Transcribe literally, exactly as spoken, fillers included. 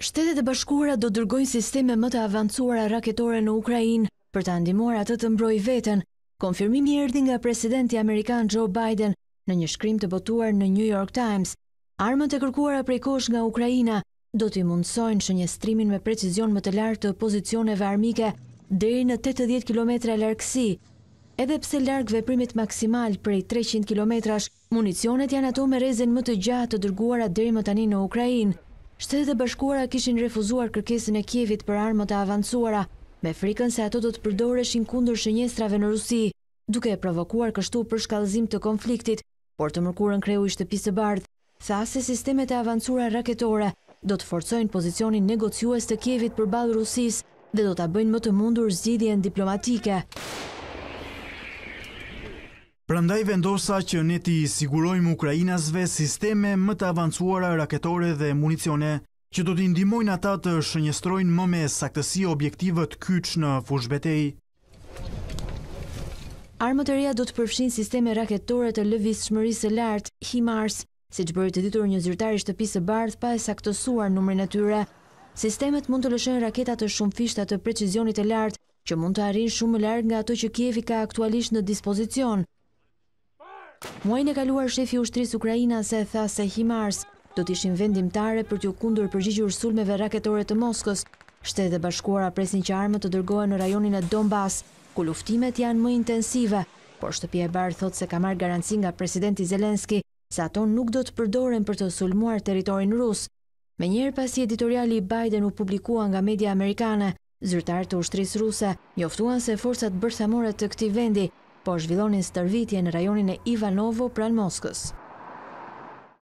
Shtetet e Bashkuara do dërgojnë sisteme më të avancuara raketore në Ukrainë për ta ndihmuar atë të mbrojë veten. Konfirmimi erdhi nga presidenti amerikan Joe Biden në një shkrim të botuar në New York Times. Armët e kërkuara prej kohësh nga Ukraina do t'i mundsojnë shënjestrimin me precizion më të lartë të pozicioneve armike deri në tetëdhjetë kilometra largësi. Edhe pse larg veprimit maksimal prej treqind kilometrash, municionet janë ato me rezin më të gjatë të dërguara deri më tani në Ukrainë. Shtetet e Bashkuara kishin refuzuar kërkesën e Kievit për armë të avancuara, me frikën se ato do të përdoreshin kundër shënjestrave në Rusi, duke e provokuar kështu për shkallëzim të konfliktit, por të mërkurën kreu i shtëpisë së bardhë, tha se sistemet e avancura raketore do të forcojnë pozicionin negociues të Kievit përballë Rusisë dhe do ta bëjnë më të mundur zgjidhjen diplomatike. Prandaj vendosa që ne t'i sigurojmë ukrainasve sisteme më të avancuara raketore dhe municione që do t'i ndihmojnë ata të shënjestrojnë më me saktësi objektivet kyç në fushbetej. Armët e reja do të përfshin sisteme raketore të lëvizshmërisë së lartë, HIMARS, siç bëri të ditur një zyrtar i shtëpisë së bardhë pa e saktësuar numrin e tyre. Sistemet mund të lëshojnë raketa të shumëfishta të precizionit të lartë që mund të arrijnë shumë më larg nga ato që Kievi ka aktualisht në dispozicion. Muajin e kaluar shefi i ushtrisë ukrainase tha se HIMARS do të ishin vendimtare për t'u kundër përgjigjur sulmeve raketore të Moskës. Shtetet e Bashkuara presin që armët të dërgohen në rajonin e Donbas, ku luftimet janë më intensive, por shtëpia e bardhë thotë se ka marrë garanci nga presidenti Zelensky se ato nuk do të përdoren për të sulmuar territorin rus. Menjëherë pasi editoriali i Biden u publikua nga media amerikane, zyrtarët e ushtrisë ruse njoftuan se forcat bërthamore të këtij vendi po zhvillonin stërvitje në rajonin e Ivanovo pranë Moskës.